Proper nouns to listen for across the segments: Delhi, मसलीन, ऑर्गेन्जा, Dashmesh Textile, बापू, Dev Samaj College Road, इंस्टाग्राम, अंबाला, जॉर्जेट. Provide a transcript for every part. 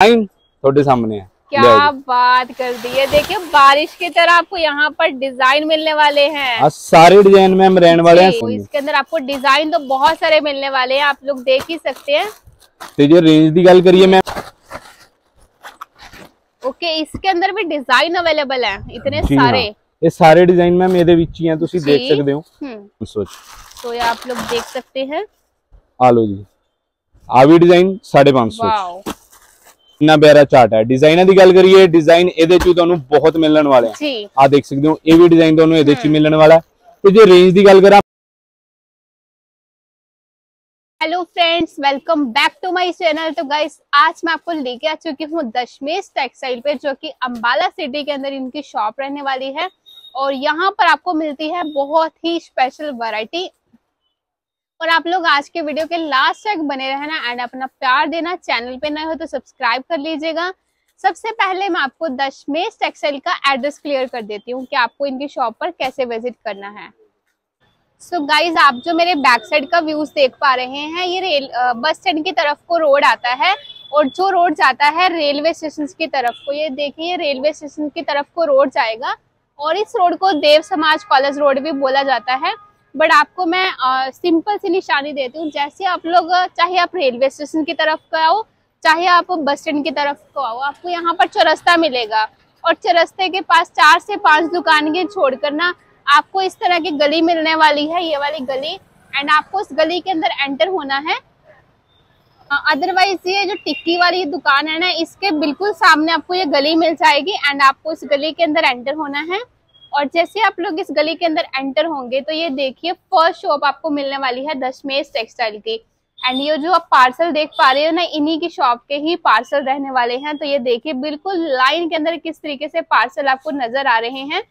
Time थोड़े सामने है। क्या बात कर दी है। देखिए बारिश की तरह आपको यहाँ पर डिजाइन मिलने वाले हैं। सारे डिजाइन में हम रहने वाले हैं। इसके अंदर आपको डिजाइन तो बहुत सारे मिलने वाले हैं, आप लोग देख ही सकते हैं। तो जो रेंज की गल करिए मैम, ओके, इसके अंदर भी डिजाइन अवेलेबल है इतने सारे। ये सारे डिजाइन मैम ये विच ही हैं, तुसी देख सकते हो। तो ये आप लोग देख सकते हैं। आ लो जी, आ भी डिजाइन 550। इतना प्यारा चार्ट है। डिजाइन की गल करिए, डिजाइन एदे चू तुहानू बहुत मिलने वाले हैं। आ देख सकते हो, ये भी डिजाइन तुहानू एदे चू मिलने वाला है। तो जो रेंज की गल करा। Hello friends, welcome back to my channel. तो गाइस आज मैं आपको लेके आ चुकी हूँ दशमेश टेक्सटाइल पे, जो कि अंबाला सिटी के अंदर इनकी शॉप रहने वाली है। और यहाँ पर आपको मिलती है बहुत ही स्पेशल वैरायटी। और आप लोग आज के वीडियो के लास्ट तक बने रहना एंड अपना प्यार देना। चैनल पे नए हो तो सब्सक्राइब कर लीजिएगा। सबसे पहले मैं आपको दशमेश टेक्सटाइल का एड्रेस क्लियर कर देती हूँ कि आपको इनकी शॉप पर कैसे विजिट करना है। सो गाइज आप जो मेरे बैक साइड का व्यूज देख पा रहे हैं, ये रेल बस स्टैंड की तरफ को रोड आता है और जो रोड जाता है रेलवे स्टेशन की तरफ को। ये देखिए रेलवे स्टेशन की तरफ को रोड जाएगा और इस रोड को देव समाज कॉलेज रोड भी बोला जाता है। बट आपको मैं सिंपल सी निशानी देती हूँ, जैसे आप लोग चाहे आप रेलवे स्टेशन की तरफ को आओ चाहे आप बस स्टैंड की तरफ को आओ, आपको यहाँ पर चौरस्ता मिलेगा। और चौरस्ते के पास 4 से 5 दुकान के छोड़कर ना आपको इस तरह की गली मिलने वाली है, ये वाली गली। एंड आपको इस गली के अंदर एंटर होना है। अदरवाइज ये जो टिक्की वाली दुकान है ना, इसके बिल्कुल सामने आपको ये गली मिल जाएगी एंड आपको इस गली के अंदर एंटर होना है। और जैसे आप लोग इस गली के अंदर एंटर होंगे तो ये देखिए फर्स्ट शॉप आपको मिलने वाली है दशमेश टेक्सटाइल की। एंड ये जो आप पार्सल देख पा रहे हो ना, इन्हीं की शॉप के ही पार्सल रहने वाले हैं। तो ये देखिए बिल्कुल लाइन के अंदर किस तरीके से पार्सल आपको नजर आ रहे हैं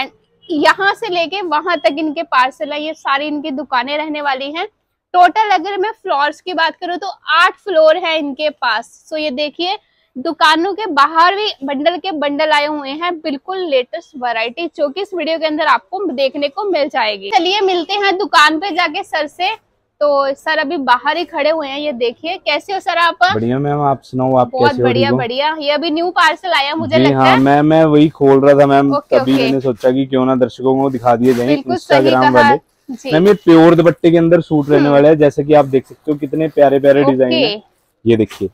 एंड यहाँ से लेके वहां तक इनके पार्सल है। ये सारी इनकी दुकानें रहने वाली हैं। टोटल अगर मैं फ्लोर्स की बात करूँ तो 8 फ्लोर है इनके पास। सो ये देखिए दुकानों के बाहर भी बंडल के बंडल आए हुए हैं, बिल्कुल लेटेस्ट वैरायटी, जो कि इस वीडियो के अंदर आपको देखने को मिल जाएगी। चलिए मिलते हैं दुकान पे जाके सर से। तो सर अभी बाहर ही खड़े हुए हैं, ये देखिए। कैसे हो सर आप? बढ़िया मैम, आप सुनाओ, आप बहुत कैसे हो? बढ़िया बढ़िया। ये अभी न्यू पार्सल आया मुझे लगता है। मैं वही खोल रहा था मैम, तभी मैंने सोचा कि क्यों ना दर्शकों को दिखा दिए जाए। इंस्टाग्राम वाले मैम ये प्योर दुपट्टे के अंदर सूट रहने वाला है। जैसे की आप देख सकते हो कितने प्यारे प्यारे डिजाइन है। ये देखिए,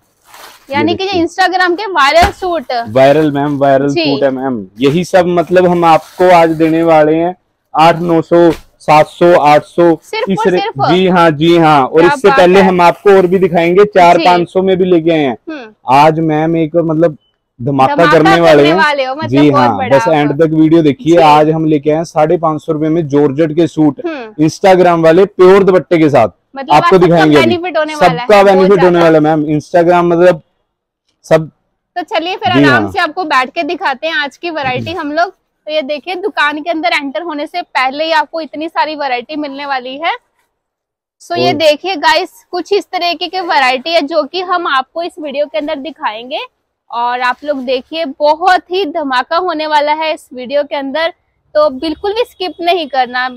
यानी कि ये इंस्टाग्राम के viral suit. Viral ma'am, viral suit है मैम। यही सब मतलब हम आपको आज देने वाले हैं 800, 900, 700, 800। जी हाँ जी हाँ। और इससे पहले हम आपको और भी दिखाएंगे, 400-500 में भी लेके आए हैं। आज मैम एक मतलब धमाका करने वाले हैं। जी हाँ, बस एंड तक वीडियो देखिए। आज हम लेके आए 550 रुपए में जॉर्जेट के सूट, इंस्टाग्राम वाले प्योर दुपट्टे के साथ। आपको दिखाएंगे, सबका बेनिफिट होने वाला है मैम। इंस्टाग्राम मतलब सब। तो चलिए फिर आराम से आपको बैठ के दिखाते हैं आज की वैरायटी हम लोग। तो ये देखिए दुकान के अंदर एंटर होने से पहले ही आपको इतनी सारी वैरायटी मिलने वाली है। सो ये देखिए गाइस, कुछ इस तरह की वैरायटी है जो कि हम आपको इस वीडियो के अंदर दिखाएंगे। और आप लोग देखिए बहुत ही धमाका होने वाला है इस वीडियो के अंदर, तो बिल्कुल भी स्किप नहीं करना।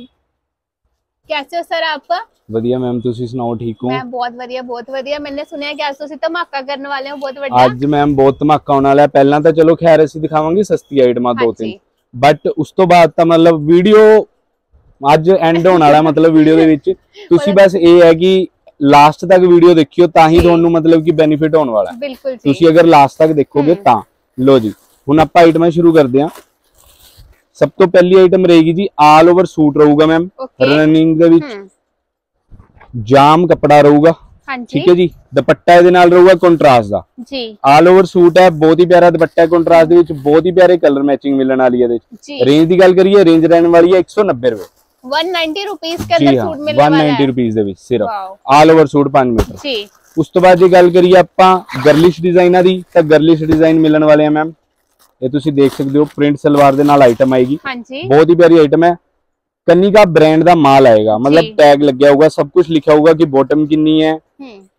कैसे हो सर आप? बढ़िया मैम, तुसी सुनाओ, ठीक हो? मैं बहुत बढ़िया, बहुत बढ़िया। मैंने सुना है कि आज तुसी धमाका करने वाले हो, बहुत बढ़िया। आज मैम बहुत धमाका होने वाला है। पहला तो चलो खैर असी दिखावांगे सस्ती आइटमां 2-3, बट उस तो बाद ता मतलब वीडियो आज एंड होने वाला। मतलब वीडियो दे विच तुसी बस ए है कि लास्ट तक वीडियो देखियो, ताही तुहानू मतलब कि बेनिफिट होने वाला है। बिल्कुल, तुसी अगर लास्ट तक देखोगे ता। लो जी, हुण आपां आइटमां शुरू करदे हां। सब तो पहली आइटम रहेगी जी ऑल ओवर सूट रहूगा मैम, रनिंग दे विच जाम कपड़ा रहूगा। ठीक है जी, दुपट्टा ਇਹਦੇ ਨਾਲ ਰਹੂਗਾ ਕੰਟਰਾਸਟ ਦਾ ਜੀ। ਆਲ ਓਵਰ ਸੂਟ ਹੈ, ਬਹੁਤ ਹੀ ਪਿਆਰਾ ਦੁਪੱਟਾ, ਕੰਟਰਾਸਟ ਦੇ ਵਿੱਚ ਬਹੁਤ ਹੀ ਪਿਆਰੇ ਕਲਰ ਮੈਚਿੰਗ ਮਿਲਣ ਵਾਲੀ ਹੈ ਇਹਦੇ ਵਿੱਚ। ਰੇਂਜ ਦੀ ਗੱਲ ਕਰੀਏ, ਰੇਂਜ ਰਹਿਣ ਵਾਲੀ ਹੈ 190 ਰੁਪਏ। 190 ਰੁਪਏ के अंदर सूट मिलने वाला है। 190 रुपीस ਦੇ ਵਿੱਚ ਸਿਰਫ ਆਲ ਓਵਰ सूट 5 ਮੀਟਰ ਜੀ। ਉਸ ਤੋਂ ਬਾਅਦ ਜੇ ਗੱਲ ਕਰੀਏ ਆਪਾਂ ਗਰਲਿਸ਼ ਡਿਜ਼ਾਈਨਾਂ ਦੀ, ਤਾਂ ਗਰਲਿਸ਼ ਡਿਜ਼ਾਈਨ ਮਿਲਣ ਵਾਲੇ ਆ ਮੈਮ। ਇਹ ਤੁਸੀਂ ਦੇਖ ਸਕਦੇ ਹੋ ਪ੍ਰਿੰਟ ਸਲਵਾਰ ਦੇ ਨਾਲ ਆਈਟਮ ਆਏਗੀ। ਬਹੁਤ ਹੀ ਪਿਆਰੀ ਆਈਟਮ ਹੈ। कन्नी का ब्रांड का माल आएगा, मतलब टैग लग गया होगा, सब कुछ लिखा होगा कि बॉटम किन्नी है,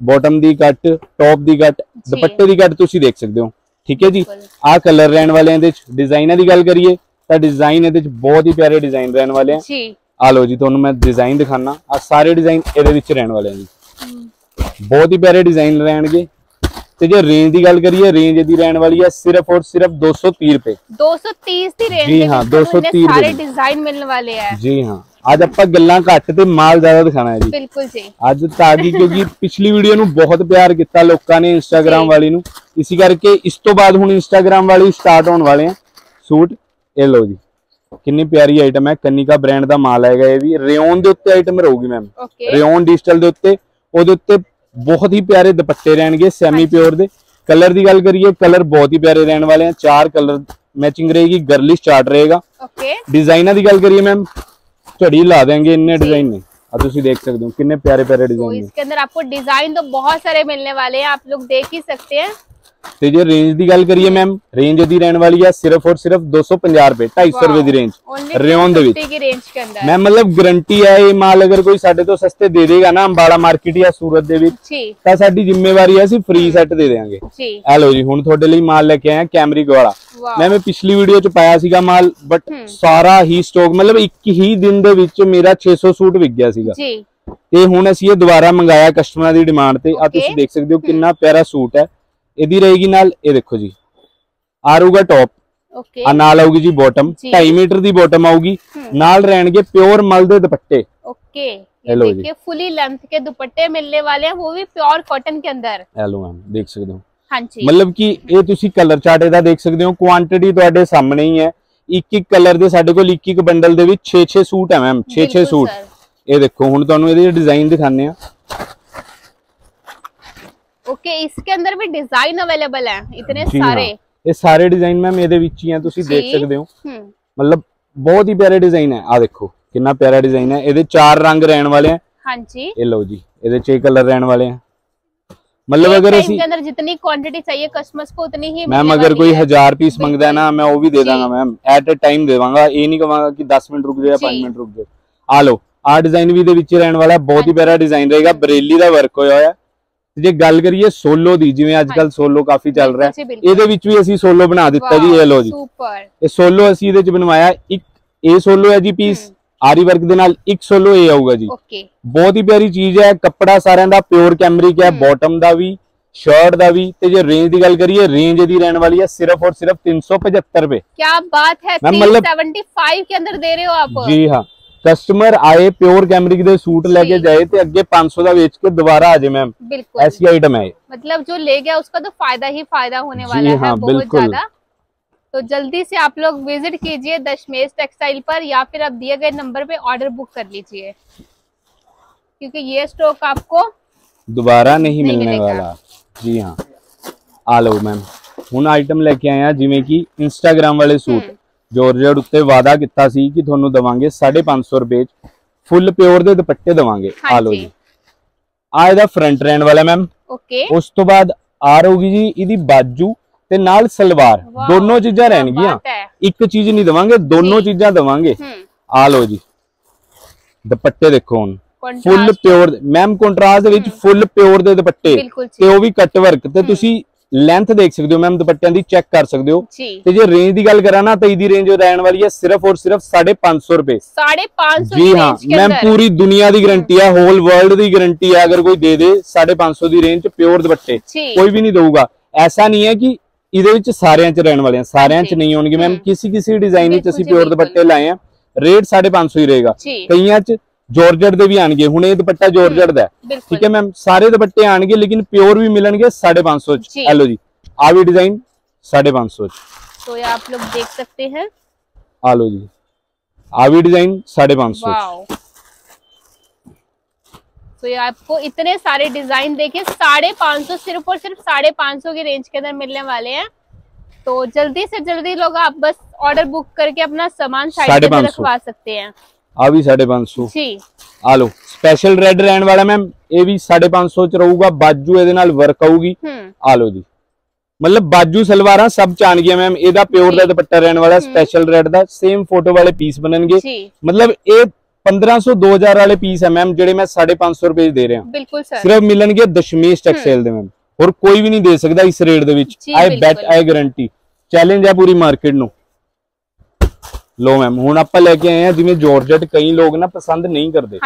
बॉटम दी कट, टॉप दी कट, दुपट्टे दी कट तुसी देख सकते हो। ठीक है जी, आ कलर रहन वाले हैं। डिजाइनर की गल करिए तो डिजाइन एदे बहुत ही प्यारे डिजाइन रहन वाले हैं। आ लो जी, तुहानू मैं डिजाइन दिखाना। आ सारे डिजाइन एदे विच रहन वाले हैं जी, बहुत ही प्यारे डिजाइन रहणगे। ਤੇ ਜੇ ਰੇਂਜ ਦੀ ਗੱਲ ਕਰੀਏ ਰੇਂਜ ਇਹਦੀ ਰਹਿਣ ਵਾਲੀ ਹੈ ਸਿਰਫ ਔਰ ਸਿਰਫ 230 ਰੁਪਏ 230 ਦੀ ਰੇਂਜ ਜੀ ਹਾਂ 230 ਸਾਰੇ ਡਿਜ਼ਾਈਨ ਮਿਲਣ ਵਾਲੇ ਹੈ ਜੀ ਹਾਂ ਅੱਜ ਆਪਾਂ ਗੱਲਾਂ ਘੱਟ ਤੇ ਮਾਲ ਜ਼ਿਆਦਾ ਦਿਖਾਣਾ ਹੈ ਜੀ ਬਿਲਕੁਲ ਜੀ ਅੱਜ ਤਾਂ ਕਿ ਕਿਉਂਕਿ ਪਿਛਲੀ ਵੀਡੀਓ ਨੂੰ ਬਹੁਤ ਪਿਆਰ ਕੀਤਾ ਲੋਕਾਂ ਨੇ ਇੰਸਟਾਗ੍ਰam ਵਾਲੀ ਨੂੰ ਇਸੇ ਕਰਕੇ ਇਸ ਤੋਂ ਬਾਅਦ ਹੁਣ ਇੰਸਟਾਗ੍ਰam ਵਾਲੀ ਸਟਾਰਟ ਹੋਣ ਵਾਲੇ ਆ सूट ये लो जी कितनी प्यारी आइटम है कनिका ब्रांड का माल है ये भी रेयन के ऊपर आइटम रहूगी मैम रेयन डिजिटल के ऊपर ओदे ऊपर बहुत ही प्यारे दुपट्टे रहणगे सेमी प्योर दे कलर की गल करिए कलर बहुत ही प्यारे रहने वाले हैं चार कलर मैचिंग रहेगी गर्लिश चार्ट रहेगा डिजाइनर की गल करिए मैम झड़ी ला देंगे इन्ने डिजाइन ने देख सकते हो कितने प्यारे प्यारे डिजाइन है इसके अंदर आपको डिजाइन तो बहुत सारे मिलने वाले हैं आप लोग देख ही सकते हैं ਤੇ ਜੇ रेंज की गल करिए मैम रेंज ਇਹਦੀ ਰਹਿਣ ਵਾਲੀ ਹੈ सिर्फ और सिर्फ 250 ਰੁਪਏ 250 ਰੁਪਏ ਦੀ रेंज ਰਿਓਨ ਦੇ ਵਿੱਚ ਮੈਂ मतलब ਗਰੰਟੀ ਹੈ ਇਹ ਮਾਲ ਅਗਰ ਕੋਈ ਸਾਡੇ ਤੋਂ ਸਸਤੇ ਦੇ ਦੇਗਾ ਨਾ ਅੰਬਾਲਾ ਮਾਰਕੀਟ ਜਾਂ ਸੂਰਤ ਦੇ ਵਿੱਚ ਤਾਂ ਸਾਡੀ ਜ਼ਿੰਮੇਵਾਰੀ ਹੈ ਅਸੀਂ ਫ੍ਰੀ ਸੈੱਟ ਦੇ ਦੇਵਾਂਗੇ ਆ ਲਓ ਜੀ ਹੁਣ ਤੁਹਾਡੇ ਲਈ ਮਾਲ ਲੈ ਕੇ ਆਇਆ ਕੈਮਰਿਕ ਵਾਲਾ ਮੈਂ ਪਿਛਲੀ ਵੀਡੀਓ ਚ ਪਾਇਆ ਸੀਗਾ ਮਾਲ ਬਟ ਸਾਰਾ ਹੀ ਸਟਾਕ मतलब ਇੱਕ ਹੀ ਦਿਨ ਦੇ ਵਿੱਚ ਮੇਰਾ 600 ਸੂਟ ਵਿਕ ਗਿਆ ਸੀਗਾ ਜੀ ਤੇ ਹੁਣ ਅਸੀਂ ਇਹ ਦੁਬਾਰਾ ਮੰਗਾਇਆ ਕਸਟਮਰਾਂ ਦੀ ਡਿਮਾਂਡ ਤੇ ਆ ਤੁਸੀਂ ਦੇਖ ਸਕਦੇ ਹੋ ਕਿੰਨਾ ਪਿਆਰਾ ਸੂਟ ਹੈ ਇਹਦੀ ਰਹੇਗੀ ਨਾਲ ਇਹ ਦੇਖੋ ਜੀ ਆਰੂਗਾ ਟੌਪ ਓਕੇ ਆ ਨਾਲ ਆਊਗੀ ਜੀ ਬੋਟਮ 2.5 ਮੀਟਰ ਦੀ ਬੋਟਮ ਆਊਗੀ ਨਾਲ ਰਹਿਣਗੇ ਪਿਓਰ ਮਲ ਦੇ ਦੁਪੱਟੇ ਓਕੇ ਇਹ ਦੇਖੋ ਫੁੱਲੀ ਲੈਂਥ ਕੇ ਦੁਪੱਟੇ ਮਿਲਨੇ ਵਾਲੇ ਆ ਉਹ ਵੀ ਪਿਓਰ ਕਾਟਨ ਕੇ ਅੰਦਰ ਹੈਲੋ ਮੈਮ ਦੇਖ ਸਕਦੇ ਹੋ ਹਾਂਜੀ ਮਤਲਬ ਕਿ ਇਹ ਤੁਸੀਂ ਕਲਰ ਚਾਰਟ ਇਹਦਾ ਦੇਖ ਸਕਦੇ ਹੋ ਕੁਆਂਟੀਟੀ ਤੁਹਾਡੇ ਸਾਹਮਣੇ ਹੀ ਹੈ ਇੱਕ ਇੱਕ ਕਲਰ ਦੇ ਸਾਡੇ ਕੋਲ ਇੱਕ ਇੱਕ ਬੰਡਲ ਦੇ ਵਿੱਚ 6-6 ਸੂਟ ਹੈ ਮੈਮ 6-6 ਸੂਟ ਇਹ ਦੇਖੋ ਹੁਣ ਤੁਹਾਨੂੰ ਇਹਦੇ ਡਿਜ਼ਾਈਨ ਦਿਖਾਣੇ ਆ ओके, इसके अंदर भी डिजाइन अवेलेबल है इतने सारे हाँ, ये सारे डिजाइन मैम ये विच ही हैं तुसी देख सकते हो मतलब बहुत ही प्यारे डिजाइन है आ देखो कितना प्यारा डिजाइन है ये चार रंग रहने वाले हैं हाँ जी ये लो जी ये 6 कलर रहने वाले हैं मतलब अगर इसके अंदर जितनी क्वांटिटी चाहिए कस्टमर्स को उतनी ही मैम अगर कोई 1000 पीस मांगता है ना मैं वो भी दे दूंगा मैम एट अ टाइम दे दूंगा ये नहीं कहूंगा कि 10 मिनट रुक जाओ 5 मिनट रुक जाओ आ लो आ डिजाइन भी रहने वाला है बहुत ही प्यारा डिजाइन रहेगा बरेली का वर्क होया है जे गल करिए सोलो दी जिवें अजकल सोलो काफी चल रहा है इहदे विच भी असी सोलो बना दिता जी ये लो जी ये सोलो असी इहदे च बनवाया एक ए सोलो है जी पीस आरी वर्क दे नाल एक सोलो ए आऊगा जी बहुत ही प्यारी चीज है कपड़ा सारे दा प्योर कैमरिक है बॉटम दा भी शर्ट दा भी ते जे रेंज दी गल करिए रेंज दी रहने वाली है सिर्फ और सिर्फ 375 रुपए क्या बात है 375 के अंदर दे रहे हो आप जी हां कस्टमर आए प्योर कैमरिक दे सूट लेके जाए ते अगे 500 दा बेच के दोबारा आ जाए मैम ऐसी आइटम है मतलब जो ले गया उसका तो फायदा ही फायदा होने वाला है हाँ, बहुत ज्यादा तो जल्दी से आप लोग विजिट कीजिए दशमेश टेक्सटाइल पर या फिर आप दिए गए नंबर पे ऑर्डर बुक कर लीजिए क्योंकि ये स्टॉक आपको दोबारा नहीं मिलने वाला जी हाँ आ लो मैम हुण आइटम लेके आए जिवें कि इंस्टाग्राम वाले सूट जॉर्जेट उत्ते वादा किता सी कि थोनू दवांगे 550 रुपए फुल प्योर दे दुपट्टे दवांगे आ लो जी आ इहदा फ्रंट रहन वाला मैम ओके उस तो बाद आ रहोगी जी इहदी बाजू ते नाल सलवार दोनों चीज़ां रहणगियां एक चीज नहीं दवांगे दोनों चीज़ां दवांगे आ लो जी दुपट्टे देखो हुण फुल प्योर मैम कंट्रास्ट दे विच फुल प्योर दे दुपट्टे ते ओह वी कट वर्क ते तुसीं लेंथ देख सकते हो मैम दुपट्टियां दी चेक कर सकते हो ते जे रेंज दी गल करा ना तो इहदी रेंज रहण वाली है सिर्फ और सिर्फ 550 रुपए 550 जी हाँ मैम पूरी दुनिया दी गारंटी है होल वर्ल्ड दी गारंटी है अगर कोई दे दे 550 दी रेंज प्योर दुपट्टे कोई भी नहीं दूगा ऐसा नहीं है कि इहदे विच सारेयां च रहण वाले हैं सारेयां च नहीं होणगे मैम किसी किसी डिजाइन विच असीं प्योर दुपट्टे लाए हैं रेट 550 ही रहेगा कईयां च जॉर्जेट दे भी आएंगे हुणे ये दुपट्टा जॉर्जेट दा ठीक है मैम सारे दुपट्टे आएंगे लेकिन प्योर भी मिलेंगे 550 च हेलो जी आ भी डिजाइन 550 च तो ये आप लोग देख सकते हैं आ लो जी आ भी डिजाइन 550 च तो ये आपको इतने सारे डिजाइन देखिए 550 सिर्फ और सिर्फ 550 की रेंज के अंदर मिलने वाले हैं तो जल्दी से जल्दी लोग आप बस ऑर्डर बुक करके अपना सामान साइड पे रखवा सकते हैं आ भी 550 आ लो स्पेशल रेड रहने वाला मैम ये भी 550 च रहूगा बाजू एदे नाल वर्क आऊगी आ लो जी मतलब बाजू सलवारा सब चान गया मैम एदा प्योर दा दुपट्टा रहने वाला स्पेशल रेड दा सेम फोटो वाले पीस बननगे मतलब ये 1500 2000 वाले पीस है मैम जेडे मैं 550 रुपए दे रहा बिल्कुल सर सिर्फ मिलनगे दशमेश टेक्सटाइल दे मैम और कोई भी नहीं दे सकदा इस रेट दे विच I bet I guarantee challenge है पूरी मार्केट नु लो मैम हुण आपां लेके आए हैं जिवें जॉर्जेट कई लोग ना पसंद नहीं करते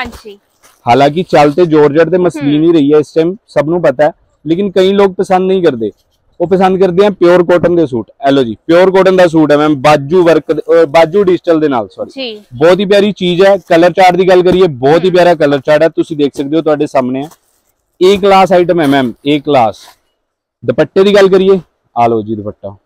हालांकि चलते जॉर्जेट दे मसलीन ही रही है इस टाइम सबनों पता है लेकिन कई लोग पसंद नहीं करते, वो पसंद करते हैं प्योर कॉटन के सूट। एलो जी प्योर कॉटन का सूट है मैम, बाजू वर्क बाजू डिजिटल दे नाल, सॉरी बहुत ही प्यारी चीज है। कलर चार्ट की गल करिए, बहुत ही प्यारा कलर चार्ट है, तुसी देख सकते हो तुहाडे सामने है। ए क्लास आइटम है मैम, ए क्लास। दुपट्टे की गल करिए, आ लो जी दुपट्टा,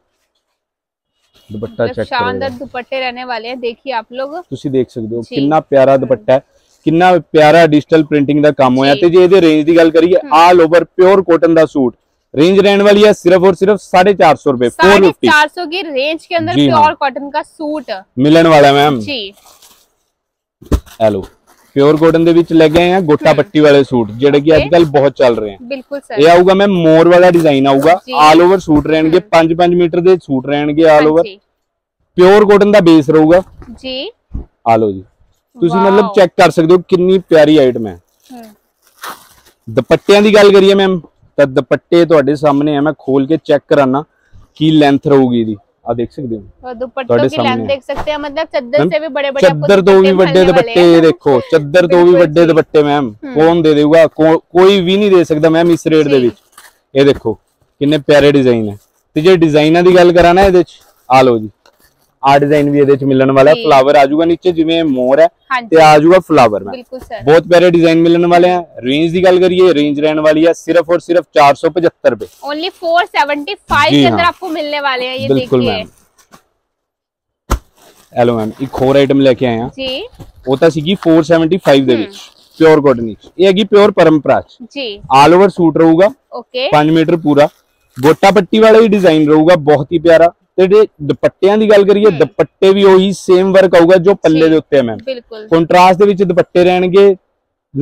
दुपट्टा चेक करो, शानदार दुपट्टे रहने वाले हैं। देखिए आप लोग तुसी देख सकते हो कितना प्यारा दुपट्टा है, कितना प्यारा डिजिटल प्रिंटिंग दा काम होया। ते जे इहदी रेंज दी गल करिए, ऑल ओवर प्योर कॉटन दा सूट रेंज रहने वाली है सिर्फ और सिर्फ 450 रुपए। 450 की रेंज के अंदर प्योर कॉटन का सूट मिलने वाला है मैम जी। हेलो प्योर कॉटन दे विच लगे हैं गोटा पट्टी वाले सूट जेडे कि आजकल बहुत चल रहे हैं। बिल्कुल सर, ये आऊगा मैम मोर वाला डिजाइन आऊगा। ऑल ओवर सूट रहेंगे, 5-5 मीटर दे सूट रहेंगे ऑल ओवर। प्योर कॉटन दा बेस रहूगा जी। आ लो जी तुसी मतलब चेक कर सकते हो कितनी प्यारी आइटम है। दुपट्टियां दी गल करिए मैम, तो दुपट्टे तुहाडे सामने है, मैं खोल के चेक कराना की लेंथ रहूगी दी। आ देख सकते हो दुपट्टे की लेंथ देख सकते हैं, मतलब चद्दर से भी बड़े-बड़े आपको चद्दर तो भी बड़े दुपट्टे, देखो चद्दर तो भी बड़े दुपट्टे मैम कौन दे देगा, कोई भी नहीं दे सकता मैम इस रेट दे विच। ये देखो कितने प्यारे डिजाइन है। ते जे डिजाइनां दी गल कराना है, आ लो जी आ डिजाइन भी इहदे मिलने वाला है। फ्लावर आजूगा नीचे जिवें मोर है ते आजूगा फ्लावर में, बहुत प्यारे डिजाइन मिलने वाले हैं। रेंज की गल करिए, रेंज रहने वाली है सिर्फ और सिर्फ 475 रुपए, ओनली 475 के अंदर आपको मिलने वाले हैं। ये बिल्कुल मैम। हेलो मैम एक और आइटम लेके आए हैं जी, होता सीगी 475 दे विच प्योर कॉटन विच। ये हैगी प्योर परंपरा जी, ऑल ओवर सूट रहूगा, 5 मीटर पूरा, गोटा पट्टी वाला ही डिजाइन रहूगा, बहुत ही प्यारा। दुपट्टिया की गल करिए, दुपट्टे भी वही सेम वर्क आऊगा जो पल्ले दे उत्ते है मैम। कंट्रास्ट दे विच दुपट्टे रहणगे,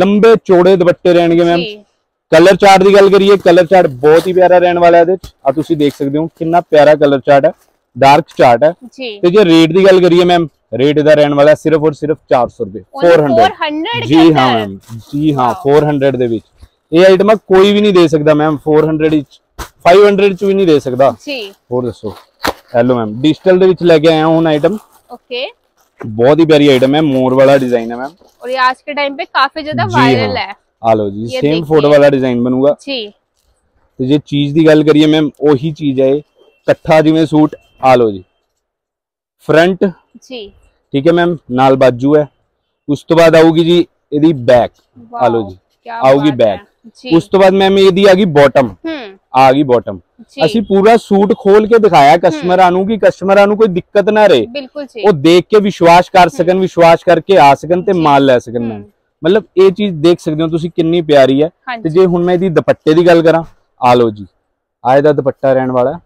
लंबे चौड़े दुपट्टे रहणगे मैम। कलर चार्ट की गल करिए, कलर चार्ट बहुत ही प्यारा रहने वाला है। आ तुसी देख सकते हो कितना प्यारा कलर चार्ट है, डार्क चार्ट है। ते जे रेट की गल करिए मैम, रेट इहदा रहने वाला है सिर्फ और सिर्फ 400 रुपए, 400 जी हाँ मैम जी हाँ, 400 दे विच। ये आइटम कोई भी नहीं दे सकता मैम 400, 500 च भी नहीं दे सकता। होर दसो। हेलो मैम डिजिटल दे विच लेके आया हूं आइटम, ओके बहुत ही प्यारी आइटम है, मोर वाला डिजाइन है मैम, और ये आज के टाइम पे काफी ज्यादा वायरल है। आ लो जी सेम फोटो वाला डिजाइन बनूगा जी। तो ये चीज दी गल करिए मैम, ओही चीज है कट्ठा जिवें सूट। आ लो जी फ्रंट जी ठीक है मैम, नाल बाजू है, उस तो बाद आऊगी जी इहदी बैक। आ लो जी आऊगी बैक, उस तो बाद मैम इहदी आ गई बॉटम, आ गई बॉटम। असी पूरा सूट खोल के दिखाया कस्टमरां नूं कि कस्टमरां नूं कोई दिक्कत ना रहे, वो देख के विश्वास कर सकन, विश्वास करके आ सकन ते माल ले सकन मैम। मतलब ये चीज देख सकते हो तुसी कितनी प्यारी है। ते जे हुण मैं इहदी दुपट्टे दी गल करां, आ लो जी आज दा दुपट्टा रहने वाला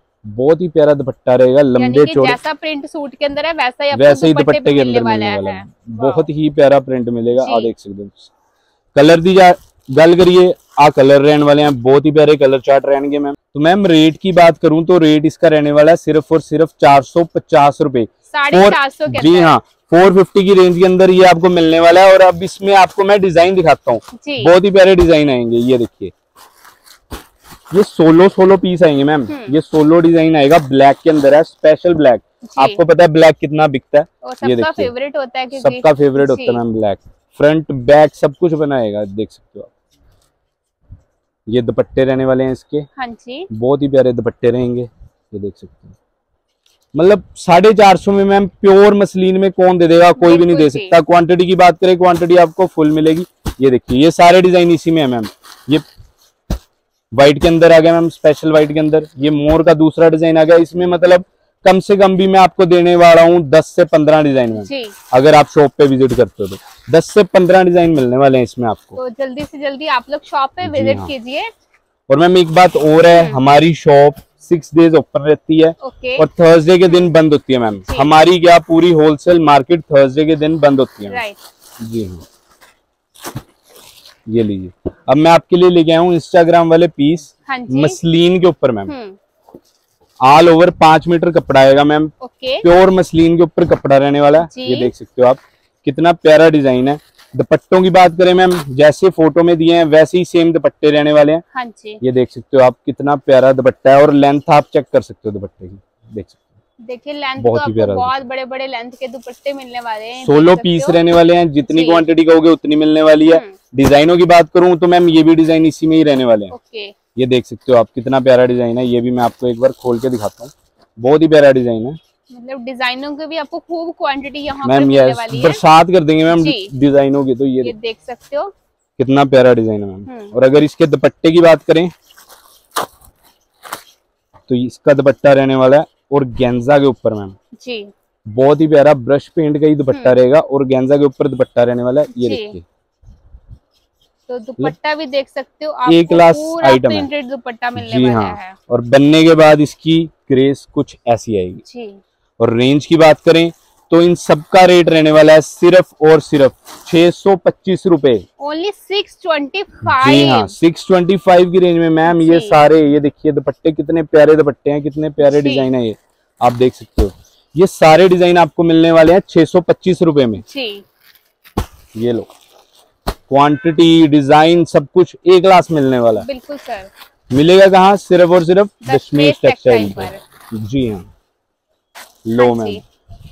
बहुत ही प्यारा दुपट्टा रहेगा, लंबे चौड़े, जैसा प्रिंट सूट के अंदर है वैसा ही दुपट्टे के अंदर मिलने वाला है, बहुत ही प्यारा प्रिंट मिलेगा। आ देख सकते हो कलर दी गल करिए, आ कलर रहने वाले हैं, बहुत ही प्यारे कलर चार्ट रहेंगे मैम। तो मैम रेट की बात करूं तो रेट इसका रहने वाला है सिर्फ और सिर्फ 450 रुपए, 450 जी हाँ, 450 की रेंज के अंदर ये आपको मिलने वाला है। और अब इसमें आपको मैं डिजाइन दिखाता हूँ, बहुत ही प्यारे डिजाइन आएंगे। ये देखिए ये 16 पीस आएंगे मैम, ये 16 डिजाइन आएगा। ब्लैक के अंदर है, स्पेशल ब्लैक, आपको पता है ब्लैक कितना बिकता है, ये देखिए सबका फेवरेट होता है मैम ब्लैक। फ्रंट बैक सब कुछ बनाएगा, देख सकते हो आप। ये दुपट्टे रहने वाले हैं इसके, हाँ जी बहुत ही प्यारे दुपट्टे रहेंगे, ये देख सकते हैं। मतलब 450 में मैम प्योर मसलिन में कौन दे देगा, कोई भी नहीं दे सकता। क्वांटिटी की बात करें, क्वांटिटी आपको फुल मिलेगी। ये देखिए ये सारे डिजाइन इसी में है मैम। ये व्हाइट के अंदर आ गया मैम, स्पेशल व्हाइट के अंदर। ये मोर का दूसरा डिजाइन आ गया इसमें। मतलब कम से कम भी मैं आपको देने वाला हूँ 10 से 15 डिजाइन में, अगर आप शॉप पे विजिट करते हो तो 10 से 15 डिजाइन मिलने वाले हैं इसमें आपको। तो जल्दी से जल्दी आप लोग शॉप पे विजिट कीजिए। और मैम एक बात और है, हमारी शॉप 6 डेज ओपन रहती है और थर्सडे के दिन बंद होती है मैम। हमारी क्या पूरी होलसेल मार्केट थर्सडे के दिन बंद होती है जी हाँ। ये लीजिए अब मैं आपके लिए लेके आया हूँ इंस्टाग्राम वाले पीस मसलिन के ऊपर मैम। ऑल ओवर 5 मीटर कपड़ा आएगा मैम, प्योर मसलिन के ऊपर कपड़ा रहने वाला है। ये देख सकते हो आप कितना प्यारा डिजाइन है। दुपट्टों की बात करें मैम, जैसे फोटो में दिए हैं वैसे ही सेम दुपट्टे रहने वाले हैं। हाँ जी। ये देख सकते हो आप कितना प्यारा दुपट्टा है और लेंथ आप चेक कर सकते हो दुपट्टे की, देख सकते हो। देखिए लेंथ बहुत ही प्यारा, बहुत बड़े बड़े लेंथ के दुपट्टे मिलने वाले हैं। 16 पीस रहने वाले हैं, जितनी क्वांटिटी कहोगे उतनी मिलने वाली है। डिजाइनों की बात करूँ तो मैम ये भी डिजाइन इसी में ही रहने वाले हैं। ये देख सकते हो आप कितना प्यारा डिजाइन है। ये भी मैं आपको एक बार खोल के दिखाता हूँ, बहुत ही प्यारा डिजाइन है। मतलब डिजाइनों के भी आपको खूब क्वांटिटी यहाँ मैम बरसात कर देंगे मैम डिजाइनों की। तो ये देख सकते हो कितना प्यारा डिजाइन है मैम। और अगर इसके दुपट्टे की बात करें तो इसका दुपट्टा रहने वाला है और गेंजा के ऊपर मैम जी, बहुत ही प्यारा ब्रश पेंट का ही दुपट्टा रहेगा और गेंजा के ऊपर दुपट्टा रहने वाला है। ये देखिए तो दुपट्टा भी देख सकते हो आप, पूरा प्रिंटेड दुपट्टा मिलने वाला है। और बनने के बाद इसकी ग्रेस कुछ ऐसी आएगी जी। और रेंज की बात करें तो इन सब का रेट रहने वाला है सिर्फ और सिर्फ 625 रुपए, ओनली 625। जी हाँ, 625 की रेंज में मैम ये सारे, ये देखिए दुपट्टे कितने प्यारे दुपट्टे हैं, कितने प्यारे डिजाइन है। ये आप देख सकते हो ये सारे डिजाइन आपको मिलने वाले हैं 625 रुपए में जी। ये लो, क्वांटिटी डिजाइन सब कुछ ए क्लास मिलने वाला है। बिल्कुल सर, मिलेगा कहाँ, सिर्फ और सिर्फ दशमेश टेक्सटाइल पर। जी हाँ, लो मैम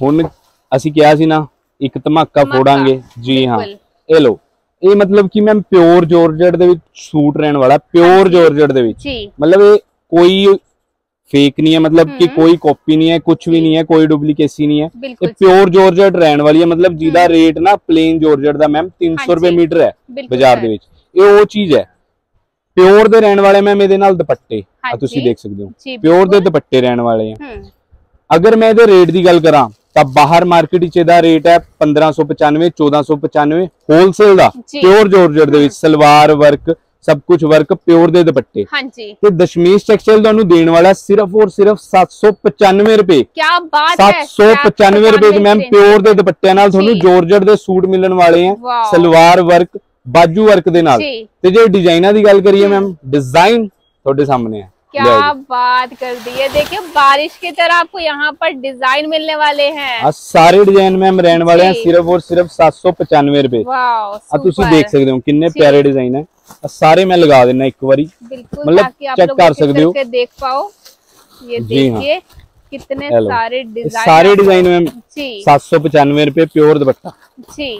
हूँ असि क्या सी ना एक धमाका फोड़ांगे। जी हाँ, ये लो, ये मतलब कि मैम प्योर जॉर्जेट दे विच सूट रहने वाला, प्योर जॉर्जेट दे विच, मतलब ये कोई फेक नहीं है, मतलब कि कोई कॉपी नहीं है, कुछ भी नहीं है, कोई डुप्लीकेसी नहीं है, ये प्योर जॉर्जेट रहने वाली है। मतलब जिदा रेट ना प्लेन जॉर्जेट दा मैम 300 रुपए मीटर है बाजार दे विच, ये वो चीज है। प्योर दे रहने वाले मैम इहदे नाल दुपट्टे आ तुसीं देख सकदे हो, प्योर दे दुपट्टे रहने वाले हैं। अगर मैं इहदे रेट दी गल करां तब बाहर मार्केट इच इहदा रेट है 1595 1495 होलसेल दा। प्योर जॉर्जेट दे विच सलवार वर्क सब कुछ वर्क, प्योर दे दुपट्टे। हाँ जी, ते दशमेश टेक्सटाइल तुहानू देण वाला सिर्फ और सिर्फ 795 रुपए। क्या बात है, 795 रुपए मैम प्योर दे दुपट्टे नाल तुहानू जॉर्जेट दे सूट मिलण वाले हैं, सलवार वर्क बाजू वर्क दे नाल। ते जे डिजाइनां दी गल करिए मैम, डिजाइन तुहाडे सामने है। क्या बात कर दी है, देखिए बारिश की तरह आपको यहाँ पर डिजाइन मिलने वाले हैं। सारे डिजाइन मैम रहने वाले हैं सिर्फ और सिर्फ 795 रुपए। तुम देख सकते हो कितने प्यारे डिजाइन है। सारे मैं लगा देना एक बार, मतलब चेक कर सकते हो, देख पाओ। ये देखिए कितने सारे डिजाइन, सारे डिजाइन मैम 795 रुपए प्योर दुपट्टा जी।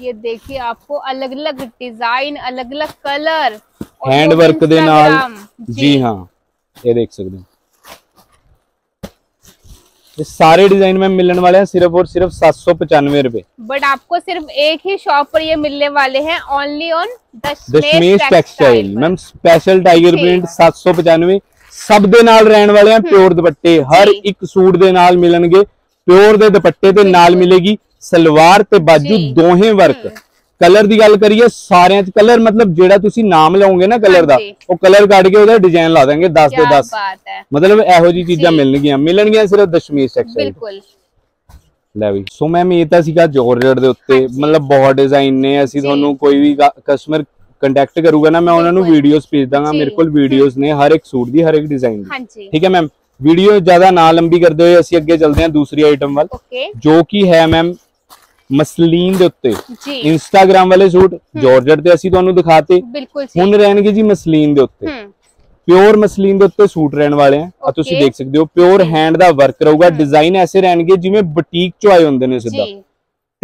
ये देखिए आपको अलग अलग डिजाइन, अलग अलग कलर, हैंड वर्क दे नाल जी हाँ, ये देख सकते हो। सारे डिजाइन में मिलने वाले हैं सिर्फ और सिर्फ 795 रुपए। बट आपको सिर्फ एक ही शॉप पर ये मिलने वाले हैं, only on Dashmesh textile. Ma'am special tiger print 795 सब दे नाल रहने वाले हैं, प्योर दुपट्टे हर एक सूट दे नाल मिलणगे, प्योर दे दुपट्टे दे नाल मिलेगी सलवार ते बाजू दोहें वर्क। कलर की गल करिए सारे कलर, मतलब जेड़ा तुसी नाम लाओगे ना कलर दा, वो कलर काट के उधर डिजाइन ला देंगे 10 से 10। मतलब एहो जी चीजा मिलणगियां सिर्फ दशमेश टेक्सटाइल। बिल्कुल ਲੈ ਵੀ ਸੋ ਮੈਮ ਇਹ ਤਾਂ ਸੀਗਾ ਜੋਰਜਟ ਦੇ ਉੱਤੇ, मतलब बहुत डिजाइन ने। ਅਸੀਂ ਤੁਹਾਨੂੰ ਕੋਈ ਵੀ ਕਸਟਮਰ ਕੰਟੈਕਟ ਕਰੂਗਾ ਨਾ, ਮੈਂ ਉਹਨਾਂ ਨੂੰ ਵੀਡੀਓਜ਼ ਭੇਜ ਦਾਂਗਾ, ਮੇਰੇ ਕੋਲ ਵੀਡੀਓਜ਼ ਨੇ ਹਰ ਇੱਕ ਸੂਟ ਦੀ, ਹਰ ਇੱਕ ਡਿਜ਼ਾਈਨ ਦੀ। ਠੀਕ ਹੈ ਮੈਮ, ਵੀਡੀਓ ਜ਼ਿਆਦਾ ਨਾ ਲੰਬੀ ਕਰਦੇ ਹੋਏ ਅਸੀਂ ਅੱਗੇ ਚੱਲਦੇ ਹਾਂ ਦੂਸਰੀ ਆਈਟਮ ਵੱਲ, ਜੋ ਕਿ ਹੈ ਮੈਮ मसलीन दे उत्ते। इंस्टाग्राम वाले सूट जॉर्जेट ते असीं तुहानूं दिखाते, हुण रहणगे जी मसलीन दे उत्ते। प्योर मसलीन दे उत्ते सूट रहण वाले हैं, आ तुसीं देख सकदे हो। प्योर हैंड दा वर्क रहूगा, डिजाइन ऐसे रहणगे जिवें बुटीक चों आए हुंदे ने सिद्धा।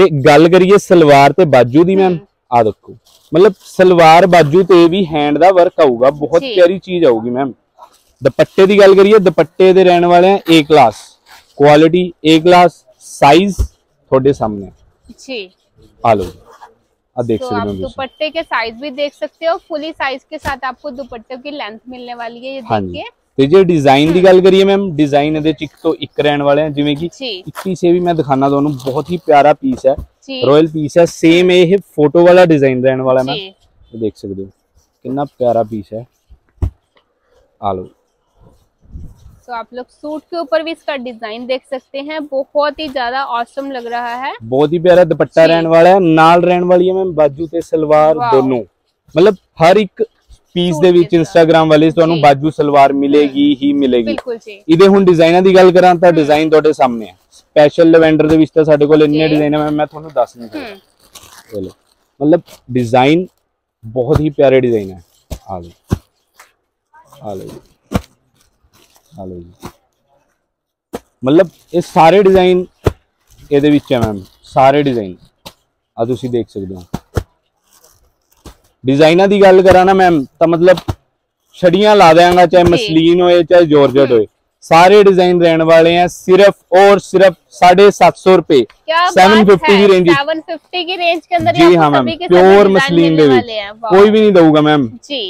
ते गल करिए सलवार ते बाजू दी मैम, आ देखो मतलब सलवार बाजू ते भी हैंड दा वर्क आऊगा, बहुत प्यारी चीज आऊगी मैम। दुपट्टे दी गल करिए, दुपट्टे दे रहण वाले हैं A class, quality A class, size तुहाडे सामने जी। आलो देख सकते हो, आप दुपट्टे के साइज भी देख सकते हो, फुली साइज के साथ आपको दुपट्टे की लेंथ मिलने वाली है। ये देखिए ते जे डिजाइन दी गल करिए मैम, डिजाइन दे चिक तो एक रहने वाले हैं, जिवें कि 21 से भी मैं दिखाना दोनों, बहुत ही प्यारा पीस है, रॉयल पीस है। सेम ये फोटो वाला डिजाइन रहने वाला है मैम, देख सकते हो कितना प्यारा पीस है। आलो तो आप लोग सूट के ऊपर भी इसका डिजाइन देख सकते हैं, बहुत ही ज्यादा ऑसम लग रहा है, बहुत ही प्यारा दुपट्टा रहने वाला है, नाल रहने वाली है मैम बाजू ते सलवार दोनों। मतलब हर एक पीस दे विच इंस्टाग्राम वाले तुहानू बाजू सलवार मिलेगी ही मिलेगी। इहदे हुण डिजाइनां दी गल करां तां डिजाइन तुहाडे सामने है। स्पेशल लवेंडर दे विच तां साडे कोल इन्ने डिजाइन है, मैं तुहानू दस नहीं सकदा। मतलब डिजाइन बहुत ही प्यारे डिजाइन है। आ लो, आ लो, मतलब ये सारे डिजाइन ਇਹਦੇ ਵਿੱਚ ਹੈ मैम, सारे डिजाइन आ ਤੁਸੀਂ ਦੇਖ ਸਕਦੇ ਹੋ। डिजाइना ਦੀ ਗੱਲ ਕਰਾਂ ਨਾ मैम ਤਾਂ मतलब छड़ियाँ ला देंगे, चाहे मसलिन हो चाहे जॉर्जेट हो, सारे डिजाइन रहने वाले हैं सिर्फ और सिर्फ 750 रुपए, 750 की रेंज, 750 की रेंज के अंदर जी हाँ मैम, प्योर मसलिन दे कोई भी नहीं दूंगा मैम जी।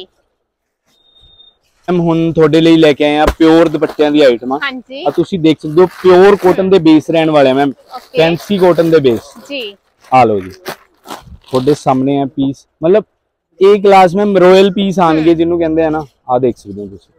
हम हुन थोड़े लिए लेके आए हैं प्योर दुपट्टियां दी आइटमां, और तुसी देख सकदे हो प्योर कॉटन दे बेस रहने वाले मैम, फैंसी कॉटन दे बेस जी। आ लो जी थोड़े सामने है पीस, मतलब एक क्लास में रॉयल पीस आनगे जिन्होंने कहते हैं ना, आ देख सकते हो तुसी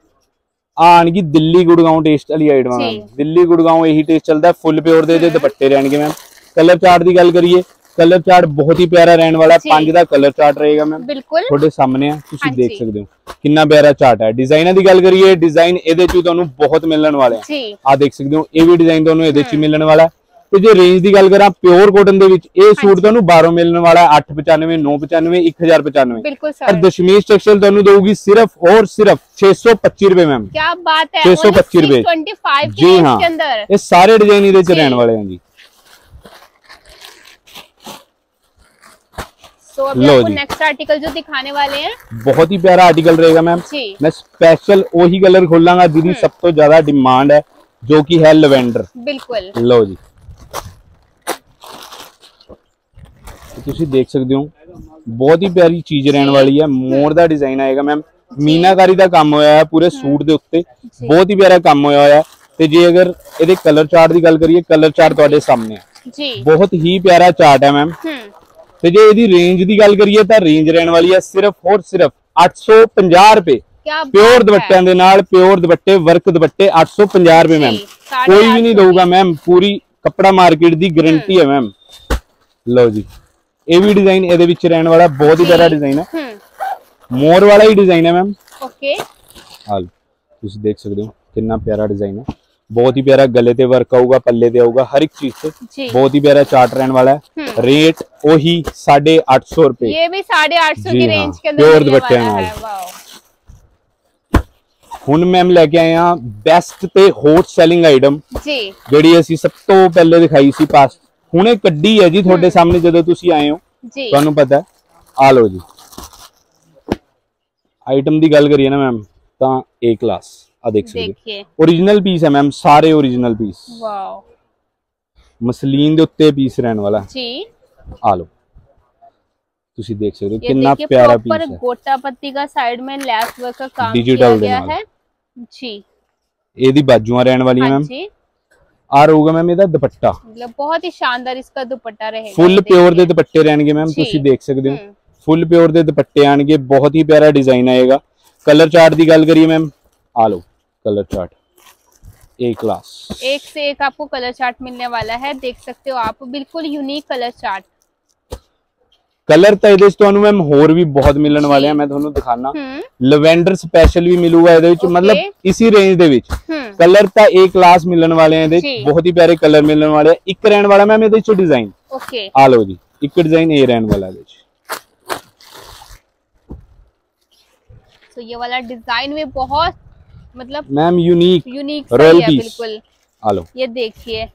आनगी दिल्ली गुड़गांव टेस्ट वाली आइटमां, दिल्ली गुड़गांव यही टेस्ट चलता है, फुल प्योर दे दुपट्टे रहणगे मैम। कलर चार्ट की गल करिए, कलर चार्ट बहुत ही प्यारा रहने वाला है, 5 का कलर चार्ट रहेगा मैम, थोड़े सामने है तुसी देख सकते हो कितना प्यारा चार्ट है। डिजाइनर की गल करिए, डिजाइन एदे चो तुहानू बहुत मिलने वाले हैं, आ देख सकते हो ये भी डिजाइन तुहानू एदे चो मिलने वाला है। तो जो रेंज की गल करा प्योर कॉटन दे विच ये सूट तुहानू 12 मिलने वाला है, 895, 995, 1095, और दशमेश टेक्सटाइल तुहानू देगी सिर्फ और सिर्फ 625 रुपए मैम। क्या बात है, 625 रुपए जी हाँ, ये सारे डिजाइन इहदे च रहने वाले हैं जी। तो अभी आपको नेक्स्ट आर्टिकल जो दिखाने वाले हैं बहुत ही प्यारा आर्टिकल रहेगा मैम, मैं स्पेशल वही कलर खोलांगा जिसकी सब तो ज्यादा डिमांड है, जो कि है लवेंडर। बिल्कुल लो जी तुसी देख सकते हो बहुत ही प्यारी चीज रहने वाली है, मोर दा डिजाइन आएगा मैम, मीनाकारी दा काम होया है पूरे सूट दे उत्ते, बहुत ही प्यारा काम होया है। ते जे अगर इहदे कलर चार्ट दी गल करिए, कलर चार्ट तुहाडे सामने जी, बहुत ही प्यारा चार्ट है मैम। तो जो इसकी रेंज की गल करिए, रेंज रहने वाली है सिर्फ और सिर्फ 850 रुपए, प्योर दुपट्टियां दे नाल, प्योर दुपट्टे वर्क दुपट्टे 850 रुपए मैम, कोई भी नहीं दूंगा मैम, पूरी कपड़ा मार्केट की गारंटी है मैम। लो जी ये भी डिजाइन इहदे विच रहने वाला, बहुत ही प्यारा डिजाइन है, मोर वाला ही डिजाइन है मैम। हाल तुसीं देख सकते हो कितना प्यारा डिजाइन है, बहुत ही प्यारा गले ते वर्क आऊगा, पल्ले ते आऊगा, हर एक चीज से बहुत ही प्यारा चार्ट रहने वाला है। रेट वही 850 रुपए, ये भी 850 की रेंज के अंदर दुपट्टे हैं। हुण मैम लेके आए हैं बेस्ट ते हॉट सेलिंग आइटम जी, जिहड़ी असीं सब तो पहले दिखाई सी पास हुणे कड्डी है जी तुहाडे सामने जदों तुसीं आए हो, तुहानूं पता है। आ लो जी आइटम दी गल करिए ना मैम, तां ए क्लास आ देख सकते हो ओरिजिनल पीस है मैम, सारे ओरिजिनल पीस, वाओ मसलिन दे उत्ते पीस रहने वाला जी। आ लो तुसी देख सकते हो कितना प्यारा पीस है, गोटा पत्ती का साइड में लेस वर्क का काम किया गया है जी। एदी बाजुआं रहने वाली है मैम, आ रहूगा मैम एदा दुपट्टा, मतलब बहुत ही शानदार इसका दुपट्टा रहेगा, फुल प्योर दे दुपट्टे रहणगे मैम, तुसी देख सकते हो फुल प्योर दे दुपट्टे आएंगे, बहुत ही प्यारा डिजाइन आएगा। कलर चार्ट दी गल करिए मैम, आ लो कलर चार्ट ए क्लास, एक से एक आपको कलर चार्ट मिलने वाला है, देख सकते हो आप बिल्कुल यूनिक कलर चार्ट। कलर तो इहदे च तुहानू मैम होर भी बहुत मिलण वाले हैं, मैं तुहानू दिखाना लवेंडर स्पेशल भी मिलूगा इहदे विच, मतलब इसी रेंज दे विच कलर तो ए क्लास मिलण वाले हैं, इहदे च बहुत ही प्यारे कलर मिलण वाले हैं। एक रहण वाला मैम इहदे च डिजाइन, आ लो जी एक डिजाइन ए रहण वाला इहदे च, तो ये वाला डिजाइन भी बहुत मतलब मैम यूनिक रॉयल पीस बिल्कुल। आ लो ये देखिए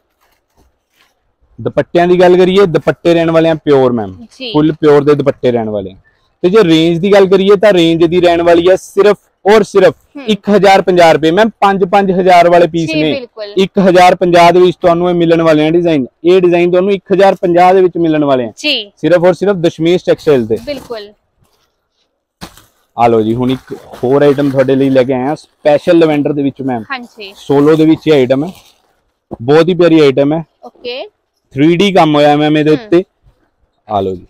दुपट्टियां दी गल करिए, दुपट्टे रहने वाले हैं प्योर मैम, फुल प्योर दे दुपट्टे रहने वाले हैं। तो जो रेंज दी गल करिए तो रेंज दी रहने वाली है सिर्फ और सिर्फ 1050 रुपए मैम, 5-5 हजार वाले पीस ने 1050 दे विच तुहानू मिलन वाले हैं डिजाइन, ये डिजाइन तुहानू 1050 दे विच मिलन वाले हैं सिर्फ और सिर्फ दशमेश टेक्सटाइल दे बिल्कुल। आ लो जी हुण एक होर आइटम तुहाडे लई लेके आए हैं स्पेशल लवेंडर दे विच मैम, हां जी 16 दे विच आइटम है, बहुत ही प्यारी आइटम है, ओके 3D काम होया मैम इहदे उत्ते। आ लो जी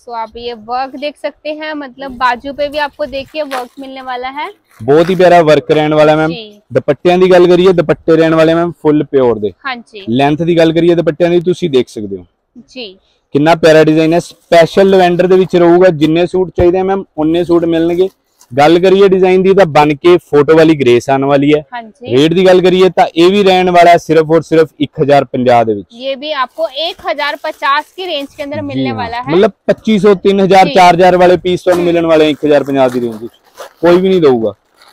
सो आप ये वर्क देख सकते हैं, मतलब बाजू पे भी आपको देखिए वर्क मिलने वाला है, बहुत ही प्यारा वर्क रहने वाला मैम। दुपट्टियां दी गल करिए, दुपट्टे रहने वाले मैम फुल प्योर दे, हां जी लेंथ दी गल करिए दुपट्टियां दी तुसीं देख सकदे हो जी कितना प्यारा डिजाइन है, स्पेशल लवेंडर दे विच रहूगा, जिन्ने सूट चाहिए मैम उन्ने सूट मिलणगे। गल करिए डिजाइन दी तां बन के फोटो वाली ग्रेस आने वाली है। रेट दी गल करिए तां ये भी रहने वाला है सिर्फ और सिर्फ 1050 दे विच, ये भी आपको 1050 की रेंज के अंदर मिलने वाला है, मतलब 2500 3000 4000 वाले पीस तुहानू मिलने वाले 1050 की रेंज, कोई भी नहीं दूंगा।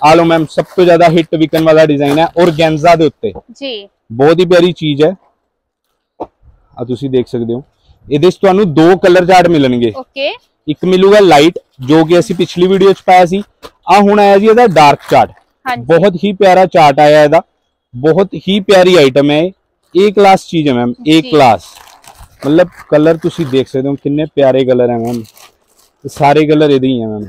आ लो मैम सब तो ज्यादा हिट विकन वाला डिजाइन है ऑर्गेन्जा दे उत्ते जी, बहुत ही प्यारी चीज है, आ तुसीं देख सकदे हो। इहदे च तुहानू 2 कलर चार्ट मिलणगे, एक मिलूगा लाइट जो कि असीं पिछली वीडियो च पाया सी, ਹੁਣ ਆਇਆ ਜੀ ਇਹਦਾ ਡਾਰਕ ਚਾਰਟ, ਬਹੁਤ ਹੀ ਪਿਆਰਾ ਚਾਰਟ ਆਇਆ ਇਹਦਾ, ਬਹੁਤ ਹੀ ਪਿਆਰੀ ਆਈਟਮ ਹੈ। ए क्लास चीज है मैम, ए क्लास मतलब कलर तुसी देख सकते हो कितने प्यारे कलर है मैम, सारे कलर इधर ही है मैम।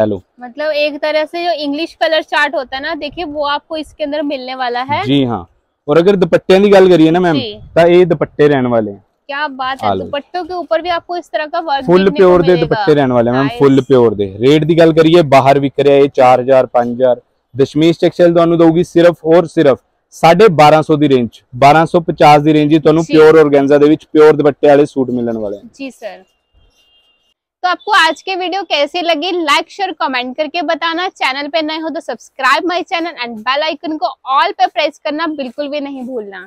हेलो मतलब एक तरह से जो इंग्लिश कलर चार्ट होता है ना, देखिए वो आपको इसके अंदर मिलने वाला है। जी हाँ, और अगर दुपट्टे की गल करिए ना मैम तो ये दुपट्टे रहने वाले हैं। क्या बात है, दुपट्टों के ऊपर भी आपको इस तरह का वर्क, फुल प्योर दे दुपट्टे रहने वाले मैम, फुल प्योर दे। रेट की गल करिए बाहर विक रहा है 4000 5000, दशमेश टेक्सटाइल तुहानू देगी सिर्फ और सिर्फ 1250 ਦੀ ਰੇਂਜ, 1250 ਦੀ ਰੇਂਜ ਹੀ ਤੁਹਾਨੂੰ ਪਿਓਰ ਔਰਗੈਂਜ਼ਾ ਦੇ ਵਿੱਚ ਪਿਓਰ ਦੁਪੱਟੇ ਵਾਲੇ ਸੂਟ ਮਿਲਣ ਵਾਲੇ ਹਨ। ਜੀ ਸਰ, तो आपको आज की वीडियो कैसी लगी लाइक शेयर कमेंट करके बताना, चैनल पे नए हो तो subscribe my channel and bell icon को ऑल पे प्रेस करना बिल्कुल भी नहीं भूलना।